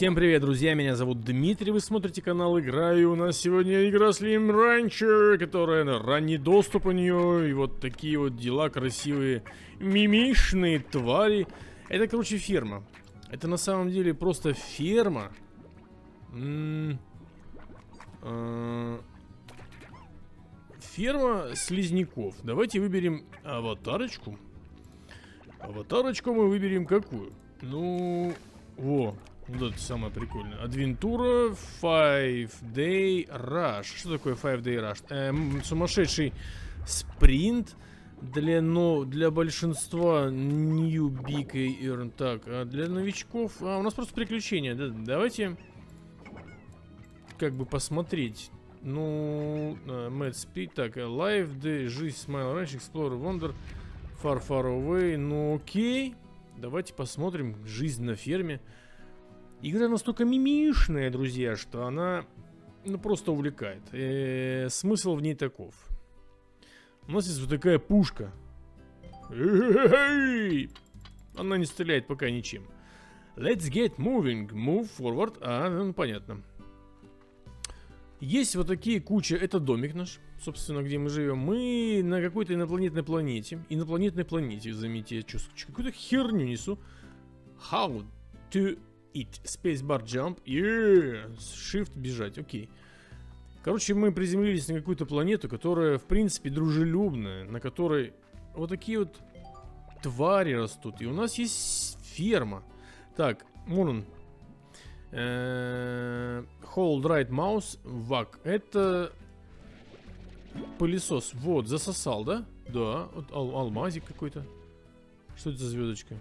Всем привет, друзья, меня зовут Дмитрий, вы смотрите канал Игра, и у нас сегодня игра Slime Rancher, которая на ранний доступ у нее, и вот такие вот дела, красивые мимишные твари. Это, короче, ферма. Это на самом деле просто ферма. Ферма слизняков. Давайте выберем аватарочку. Аватарочку мы выберем какую? Ну, во. Вот это самое прикольное. Адвентура 5-day rush. Что такое 5-day rush? Сумасшедший спринт для большинства ньюбик и эрн. Так, а для новичков... у нас просто приключения. Да, давайте как бы посмотреть. Ну, Mad Speed. Так, Life, Day, Жизнь, Smile Ranch, Explore, Wonder, Far Far Away. Ну, окей. Давайте посмотрим. Жизнь на ферме. Игра настолько мимишная, друзья, что она просто увлекает. Смысл в ней таков. У нас есть вот такая пушка. Она не стреляет пока ничем. Let's get moving. Move forward. А, ну понятно. Есть вот такие куча. Это домик наш, собственно, где мы живем. Мы на какой-то инопланетной планете. Инопланетной планете, заметьте, я какую-то херню несу. How to... Spacebar jump. Shift бежать. Окей. Короче, мы приземлились на какую-то планету, которая, в принципе, дружелюбная. На которой вот такие вот твари растут. И у нас есть ферма. Так, вон он. Hold right mouse. Вак. Это пылесос. Вот, засосал, да? Да. Вот алмазик какой-то. Что это за звездочка?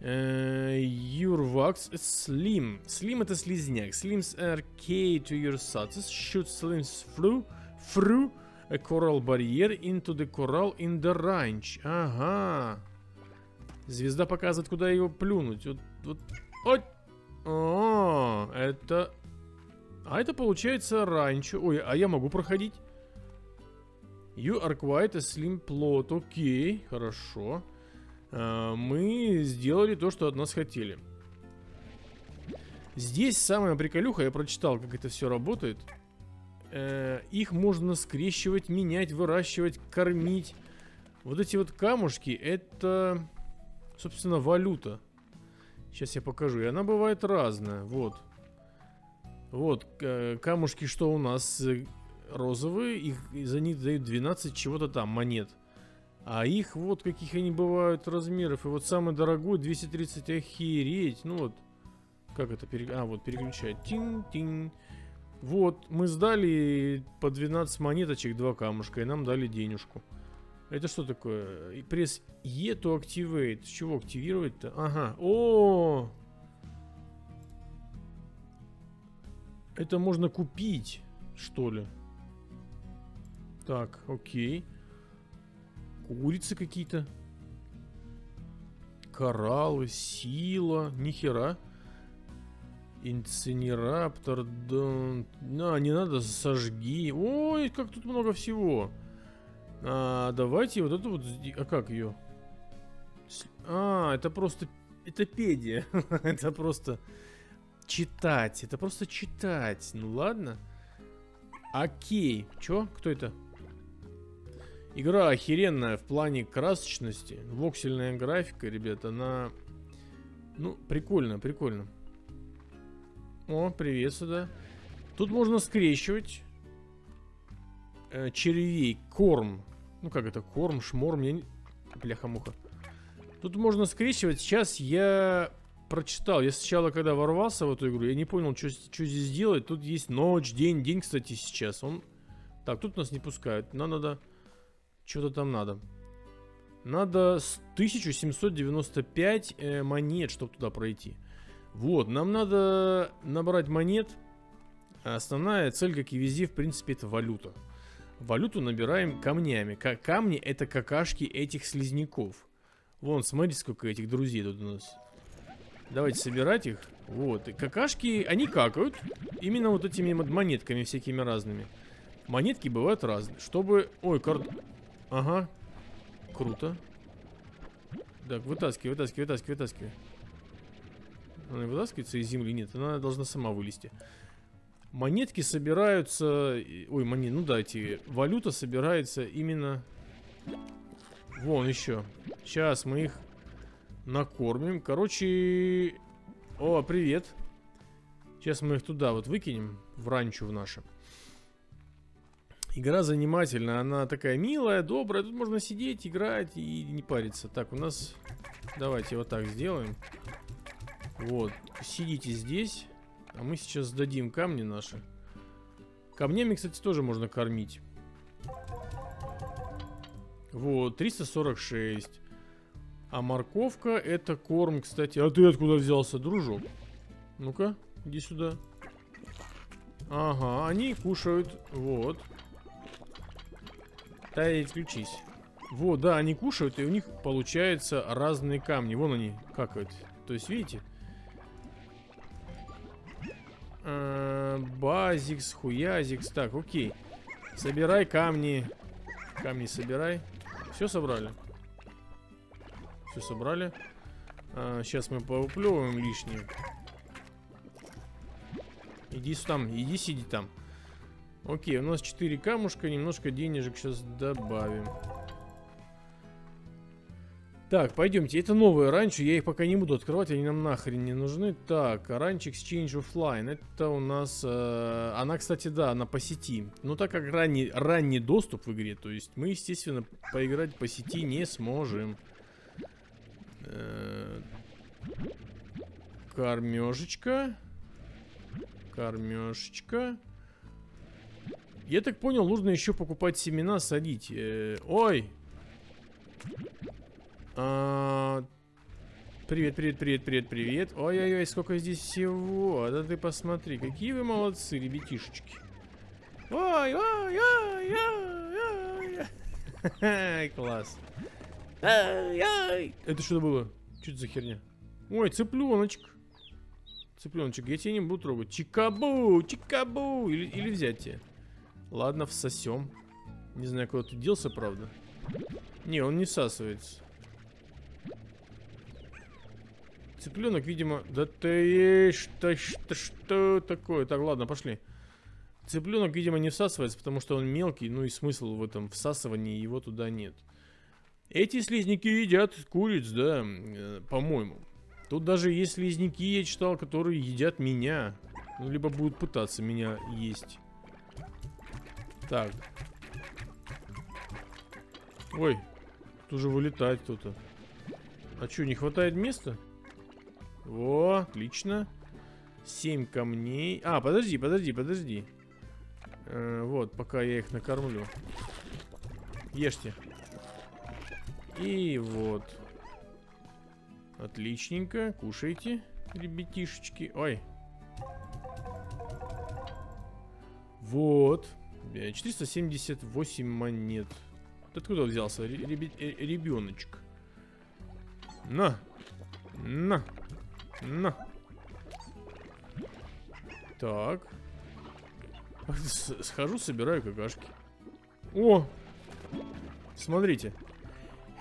Юрвакс Слим. Слим это слизняк. Slims are key to your success. Shoot slims through a coral barrier into the coral in the ranch. Ага. Звезда показывает, куда его плюнуть. Вот. О, это... А это получается ранчо. Ой, а я могу проходить? You are quite a slim plot. Окей, хорошо. Мы сделали то, что от нас хотели. Здесь самая приколюха. Я прочитал, как это все работает. Их можно скрещивать, менять, выращивать, кормить. Вот эти вот камушки. Это, собственно, валюта. Сейчас я покажу. И она бывает разная. Вот. Вот камушки, что у нас розовые. За них дают 12 чего-то там монет. А их вот каких они бывают размеров. И вот самый дорогой 230. Охереть. Ну вот. Как это переключать? А, вот переключать. Тинь-тинь. Вот. Мы сдали по 12 монеточек 2 камушка. И нам дали денежку. Это что такое? И пресс E to activate. С чего активировать-то? Ага. О! Это можно купить, что ли? Так, окей. Курицы какие-то. Кораллы, сила. Нихера. Инцинераптор. Да, не надо, сожги. Ой, как тут много всего. Давайте вот это вот. А как ее? А, это просто... Это педия. Это просто читать. Это просто читать. Ну ладно. Окей. Чё? Кто это? Игра охеренная в плане красочности. Воксельная графика, ребят, она... Ну, прикольно, прикольно. О, привет сюда. Тут можно скрещивать. Червей, корм. Ну, как это, корм, шморм, я не... Бляха-муха. Тут можно скрещивать. Сейчас я прочитал. Я сначала, когда ворвался в эту игру, я не понял, что здесь делать. Тут есть ночь, день. День, кстати, сейчас. Он... Так, тут нас не пускают. Надо... Что-то там надо. Надо 1795 монет, чтобы туда пройти. Вот, нам надо набрать монет. Основная цель, как и везде, в принципе, это валюта. Валюту набираем камнями. Камни это какашки этих слизняков. Вон, смотрите, сколько этих друзей тут у нас. Давайте собирать их. Вот, и какашки, они какают. Именно вот этими монетками всякими разными. Монетки бывают разные. Чтобы... Ой, карт... Ага. Круто. Так, вытаскивай, вытаскивай, вытаскивай, вытаскивай. Она вытаскивается из земли? Нет, она должна сама вылезти. Монетки собираются... Ой, монет, ну да, эти... Валюта собирается именно... Вон еще. Сейчас мы их накормим. Короче... О, привет. Сейчас мы их туда вот выкинем. В ранчо в наше. Игра занимательная. Она такая милая, добрая. Тут можно сидеть, играть и не париться. Так, у нас... Давайте вот так сделаем. Вот. Сидите здесь. А мы сейчас сдадим камни наши. Камнями, кстати, тоже можно кормить. Вот, 346. А морковка это корм, кстати. А ты откуда взялся, дружок? Ну-ка, иди сюда. Ага, они кушают. Вот. Тай, отключись. Вот, да, они кушают, и у них получаются разные камни. Вон они какают. То есть, видите? Базикс, хуязикс. Так, окей. Собирай камни. Камни собирай. Все собрали. Все собрали. Сейчас мы повыплевываем лишнее. Иди сюда, иди сиди там. Окей, у нас 4 камушка. Немножко денежек сейчас добавим. Так, пойдемте. Это новые ранчо. Я их пока не буду открывать. Они нам нахрен не нужны. Так, ранчик с Change Offline. Это у нас... она, кстати, да, она по сети. Но так как ранний доступ в игре, то есть мы, естественно, поиграть по сети не сможем. Кормежечка. Кормежечка. Я так понял, нужно еще покупать семена, садить. Ой! Привет, привет, привет, привет, привет. Ой-ой-ой, сколько здесь всего. Да ты посмотри, какие вы молодцы, ребятишечки. Ой-ой-ой-ой-ой-ой. Класс. Это что было? Что это за херня? Ой, цыпленочек. Цыпленочек, я тебя не буду трогать. Чикабу, чикабу. Или взять тебя. Ладно, всосем. Не знаю, куда тут делся, правда. Не, он не всасывается. Цыпленок, видимо... Да ты... Что такое? Так, ладно, пошли. Цыпленок, видимо, не всасывается, потому что он мелкий. Ну и смысл в этом всасывании его туда нет. Эти слизняки едят куриц, да, по-моему. Тут даже есть слизняки, я читал, которые едят меня. Ну, либо будут пытаться меня есть. Так. Ой, тут же вылетает кто-то. А что, не хватает места? Во, отлично. 7 камней. А, подожди, подожди, подожди. Вот, пока я их накормлю. Ешьте. И вот. Отличненько. Кушайте, ребятишечки. Ой. Вот. 478 монет. Ты откуда взялся, ребеночек? На. На. На. Так. Схожу, собираю какашки. О! Смотрите.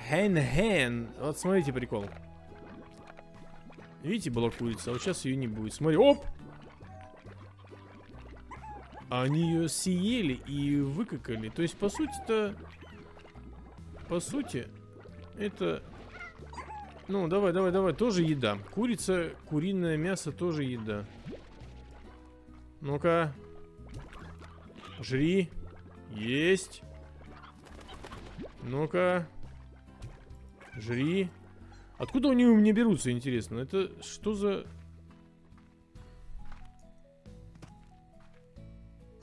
Хэн-хэн. Вот смотрите прикол. Видите, была курица, а вот сейчас ее не будет. Смотри, оп! Они ее съели и выкакали. То есть, по сути-то... По сути, это... Ну, давай, давай, давай, тоже еда. Курица, куриное мясо тоже еда. Ну-ка. Жри. Есть. Ну-ка. Жри. Откуда они у меня берутся, интересно? Это что за...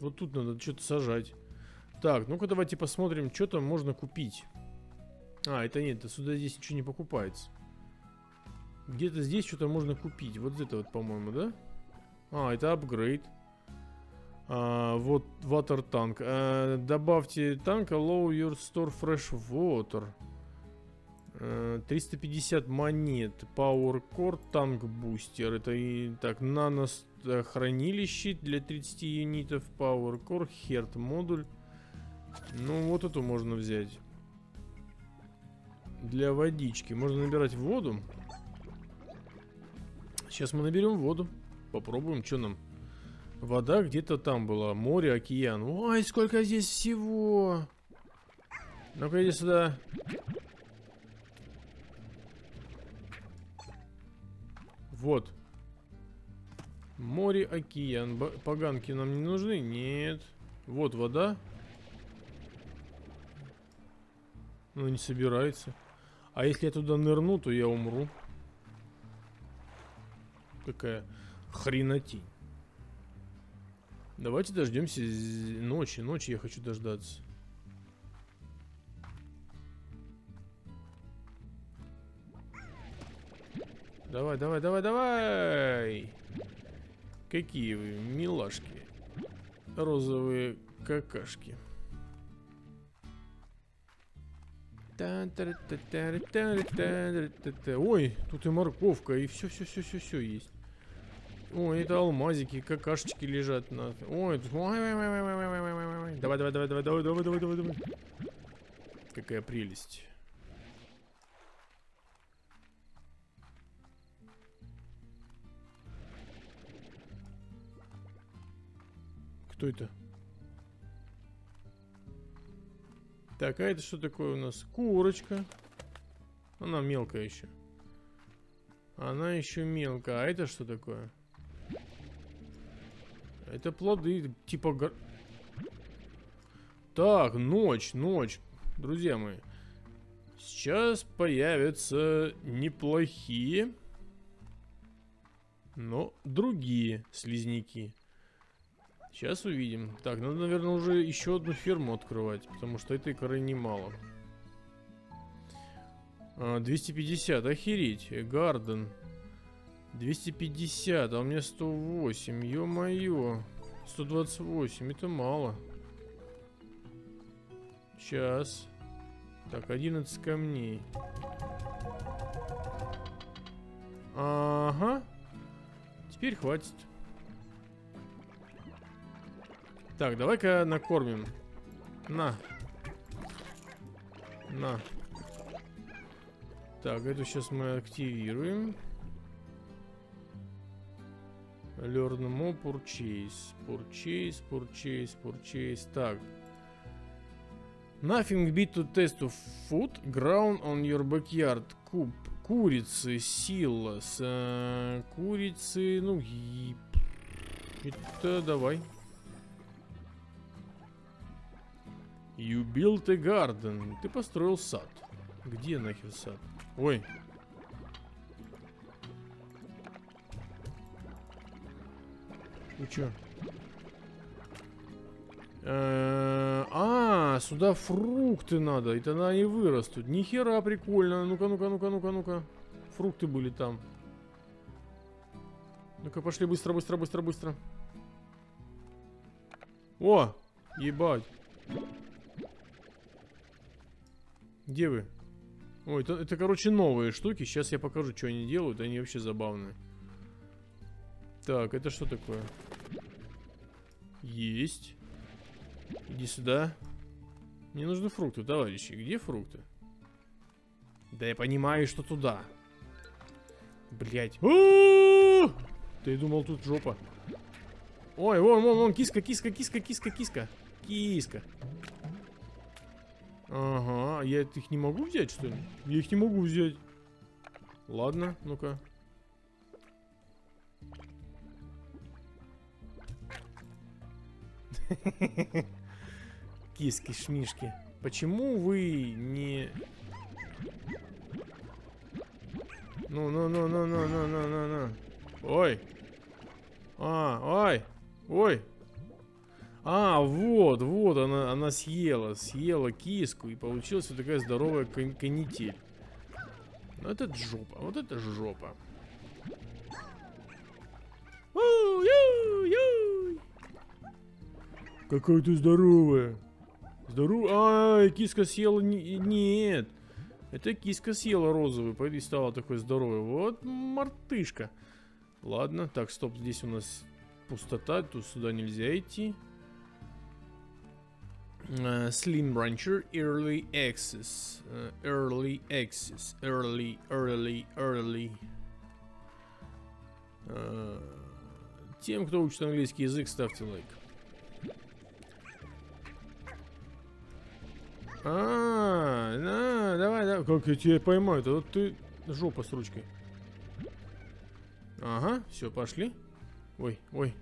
Вот тут надо что-то сажать. Так, ну-ка давайте посмотрим, что там можно купить. А, это нет, сюда здесь ничего не покупается. Где-то здесь что-то можно купить. Вот это вот, по-моему, да? А, это апгрейд. Вот, water tank. Добавьте танка, low your store fresh water. 350 монет. Power core, танк бустер. Это и так, нано хранилище для 30 юнитов. Power core, херт модуль. Ну, вот эту можно взять. Для водички. Можно набирать воду. Сейчас мы наберем воду. Попробуем, что нам. Вода где-то там была. Море, океан. Ой, сколько здесь всего. Ну-ка, иди сюда. Вот. Море, океан. Поганки нам не нужны? Нет. Вот вода. Ну, не собирается. А если я туда нырну, то я умру. Какая хренотень. Давайте дождемся ночи. Ночи я хочу дождаться. Давай, давай, давай, давай! Какие вы милашки. Розовые какашки. Ой, тут и морковка, и все есть. Ой, это алмазики, какашечки лежат на. Ой, давай, давай, давай, давай, давай, давай, давай, давай, давай. Какая прелесть. Кто это? Так, а это что такое у нас? Курочка. Она мелкая еще. Она еще мелкая. А это что такое? Это плоды, типа гор... Так, ночь. Друзья мои. Сейчас появятся неплохие, но другие слизняки. Сейчас увидим. Так, надо, наверное, уже еще одну ферму открывать, потому что этой коры немало. 250, охереть. Гарден. 250, а у меня 108. Ё-моё. 128, это мало. Сейчас. Так, 11 камней. Ага. Теперь хватит. Так, давай-ка накормим. На. На. Так, эту сейчас мы активируем. Learn more purchase. Purchase. Так. Nothing beat to test of food. Ground on your backyard. Куб. Курицы. Сила. Курицы. Ну, и... Это давай. You built a garden. Ты построил сад. Где нахер сад? Ой. Ну чё? А, сюда фрукты надо. И тогда они вырастут. Нихера прикольно. Ну-ка. Фрукты были там. Ну-ка, пошли быстро. О, ебать. Где вы? Ой, это, короче, новые штуки. Сейчас я покажу, что они делают. Они вообще забавные. Так, это что такое? Есть. Иди сюда. Мне нужны фрукты, товарищи. Где фрукты? Да я понимаю, что туда. Блять. Ты думал, тут жопа. Ой, вон, киска. Киска. Ага, я их не могу взять, что ли? Я их не могу взять. Ладно, ну-ка. Киски-шмишки. Почему вы не... Ну. Ой. Ой. А, вот, она съела киску, и получилась вот такая здоровая канитель. Ну, это жопа, вот это жопа. Какая ты здоровая. Ай, киска съела, нет. Это киска съела розовый, и стала такой здоровой. Вот мартышка. Ладно, так, стоп, здесь у нас пустота, тут сюда нельзя идти. Slime Rancher Early Access. Early Access. Early. Тем, кто учит английский язык, ставьте лайк. Давай, давай. Как я тебя поймаю? Это вот ты жопа с ручкой. Ага, все, пошли. Ой, ой.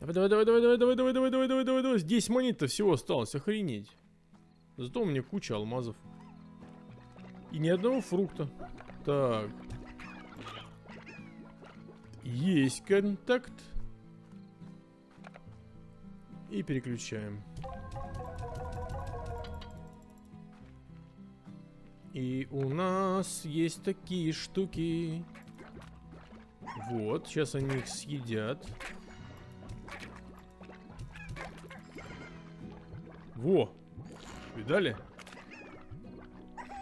Давай, давай, давай, давай, давай, давай, давай, давай, давай, давай, давай. Здесь монет-то всего осталось, охренеть. Зато у меня куча алмазов. И ни одного фрукта. Так. Есть контакт. И переключаем. И у нас есть такие штуки. Вот, сейчас они их съедят. Во! Видали?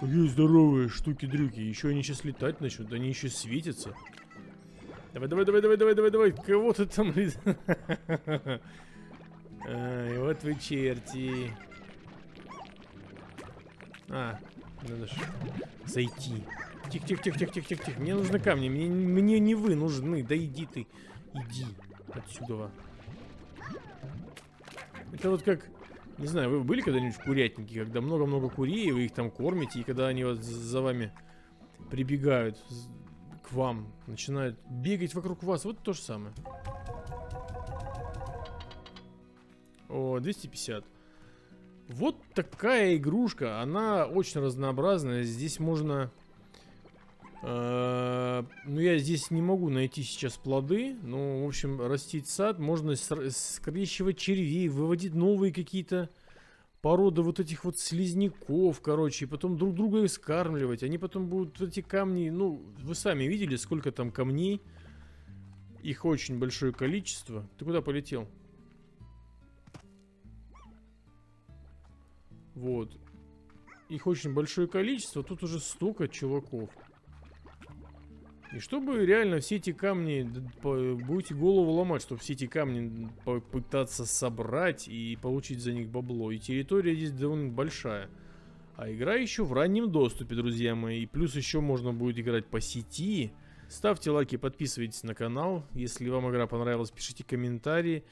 Какие здоровые штуки-дрюки. Еще они сейчас летать начнут, они еще светятся. Давай, давай, давай, давай, давай, давай, давай. Кого ты там? Ай, вот вы черти. Надо зайти. Тихо, тихо, тихо, тихо, тихо, тихо, тихо. Мне нужны камни. Мне не вы нужны. Да иди ты. Иди отсюда. Это вот как... Не знаю, вы были когда-нибудь в курятнике, когда много-много курей, вы их там кормите, и когда они вот за вами прибегают, к вам, начинают бегать вокруг вас, вот то же самое. О, 250. Вот такая игрушка, она очень разнообразная, здесь можно... Ну, я здесь не могу найти сейчас плоды. Но, в общем, растить сад. Можно скрещивать червей, выводить новые какие-то породы вот этих вот слизняков, короче. И потом друг друга их скармливать. Они потом будут эти камни... Ну, вы сами видели, сколько там камней. Их очень большое количество. Ты куда полетел? Вот. Их очень большое количество. Тут уже столько чуваков. И чтобы реально все эти камни, будете голову ломать, чтобы все эти камни попытаться собрать и получить за них бабло. И территория здесь довольно большая. А игра еще в раннем доступе, друзья мои. И плюс еще можно будет играть по сети. Ставьте лайки, подписывайтесь на канал. Если вам игра понравилась, пишите комментарии.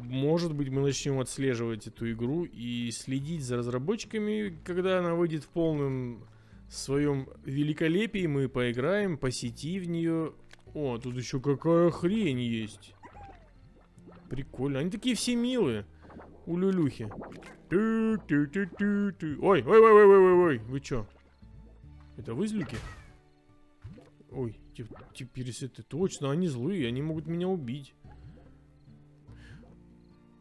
Может быть, мы начнем отслеживать эту игру и следить за разработчиками, когда она выйдет в полном... В своем великолепии мы поиграем по сети в нее. О, тут еще какая хрень есть. Прикольно. Они такие все милые. Улюлюхи. Ой, ой, ой, ой, ой, ой, ой. Вы че? Это вы злюки? Ой, теперь это точно. Они злые, они могут меня убить.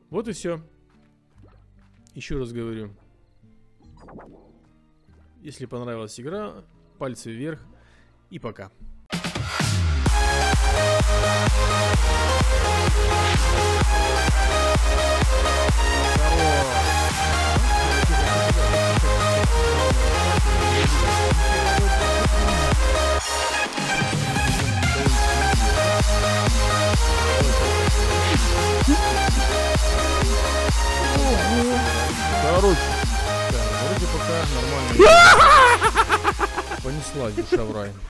Вот и все. Еще раз говорю. Если понравилась игра, пальцы вверх и пока. Короче. Вроде пока нормально. Понесла душа в рай.